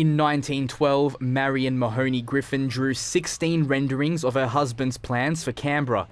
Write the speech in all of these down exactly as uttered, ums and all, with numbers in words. In nineteen twelve, Marion Mahony Griffin drew sixteen renderings of her husband's plans for Canberra.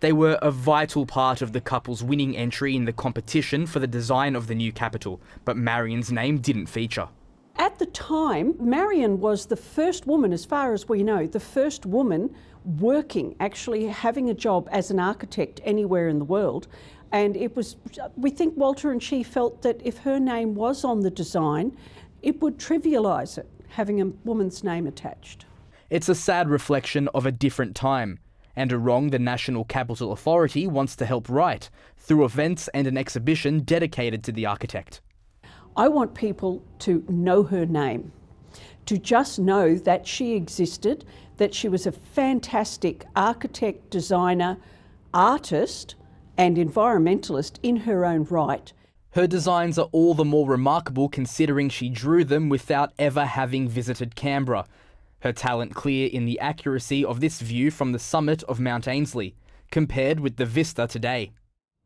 They were a vital part of the couple's winning entry in the competition for the design of the new capital, but Marion's name didn't feature. At the time, Marion was the first woman, as far as we know, the first woman working, actually having a job as an architect anywhere in the world. And it was, we think Walter and she felt that if her name was on the design, it would trivialise it, having a woman's name attached. It's a sad reflection of a different time, and a wrong the National Capital Authority wants to help right through events and an exhibition dedicated to the architect. I want people to know her name, to just know that she existed, that she was a fantastic architect, designer, artist and environmentalist in her own right. Her designs are all the more remarkable considering she drew them without ever having visited Canberra. Her talent clear in the accuracy of this view from the summit of Mount Ainslie, compared with the vista today.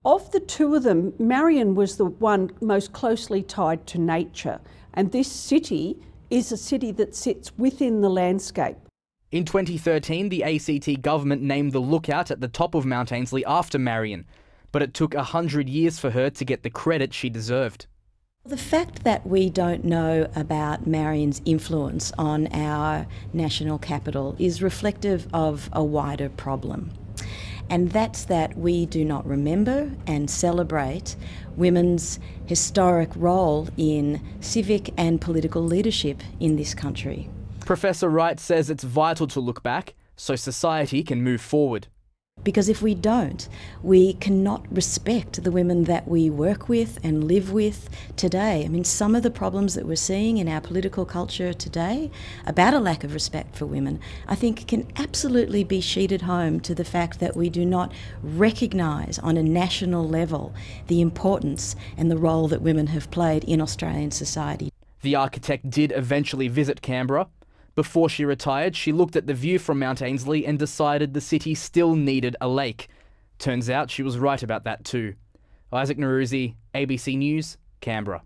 Of the two of them, Marion was the one most closely tied to nature, and this city is a city that sits within the landscape. In twenty thirteen, the A C T government named the lookout at the top of Mount Ainslie after Marion, but it took a hundred years for her to get the credit she deserved. The fact that we don't know about Marion's influence on our national capital is reflective of a wider problem, and that's that we do not remember and celebrate women's historic role in civic and political leadership in this country. Professor Wright says it's vital to look back so society can move forward. Because if we don't, we cannot respect the women that we work with and live with today. I mean, some of the problems that we're seeing in our political culture today about a lack of respect for women, I think can absolutely be sheeted home to the fact that we do not recognise on a national level the importance and the role that women have played in Australian society. The architect did eventually visit Canberra. Before she retired, she looked at the view from Mount Ainslie and decided the city still needed a lake. Turns out she was right about that too. Isaac Naruzzi, A B C News, Canberra.